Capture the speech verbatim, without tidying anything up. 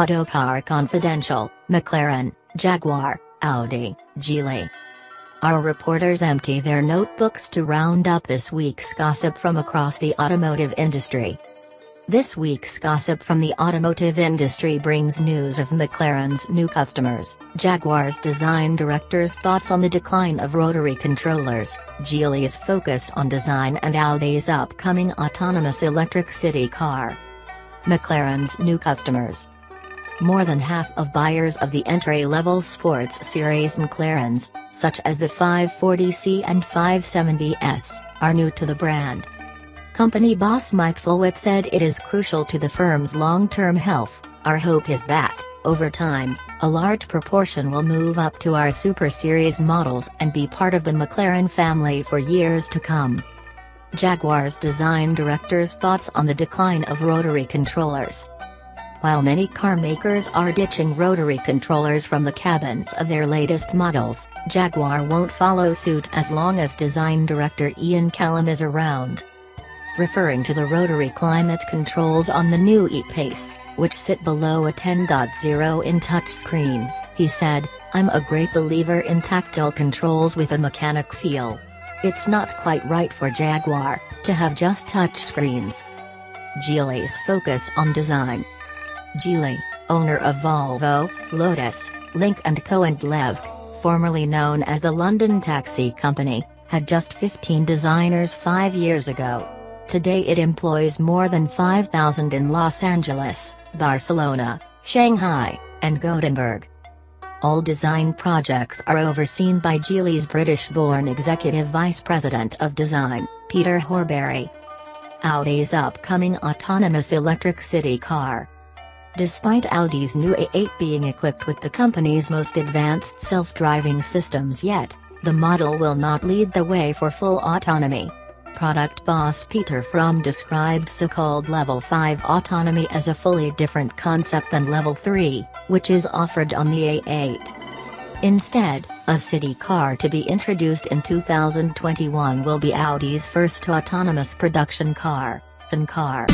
Autocar Confidential, McLaren, Jaguar, Audi, Geely. Our reporters empty their notebooks to round up this week's gossip from across the automotive industry. This week's gossip from the automotive industry brings news of McLaren's new customers, Jaguar's design director's thoughts on the decline of rotary controllers, Geely's focus on design, and Audi's upcoming autonomous electric city car. McLaren's new customers. More than half of buyers of the entry-level sports series McLarens, such as the five forty C and five seventy S, are new to the brand. Company boss Mike Fulwitt said it is crucial to the firm's long-term health. Our hope is that, over time, a large proportion will move up to our Super Series models and be part of the McLaren family for years to come. Jaguar's design director's thoughts on the decline of rotary controllers. While many car makers are ditching rotary controllers from the cabins of their latest models, Jaguar won't follow suit as long as design director Ian Callum is around. Referring to the rotary climate controls on the new E-Pace, which sit below a ten point oh inch touchscreen, he said, "I'm a great believer in tactile controls with a mechanic feel. It's not quite right for Jaguar to have just touchscreens." Geely's focus on design. Geely, owner of Volvo, Lotus, Link and Co and Lev, formerly known as the London Taxi Company, had just fifteen designers five years ago. Today it employs more than five thousand in Los Angeles, Barcelona, Shanghai, and Gothenburg. All design projects are overseen by Geely's British-born Executive Vice President of Design, Peter Horbury. Audi's upcoming autonomous electric city car. Despite Audi's new A eight being equipped with the company's most advanced self-driving systems yet, the model will not lead the way for full autonomy. Product boss Peter Fromm described so-called Level five autonomy as a fully different concept than Level three, which is offered on the A eight. Instead, a city car to be introduced in two thousand twenty-one will be Audi's first autonomous production car. And car.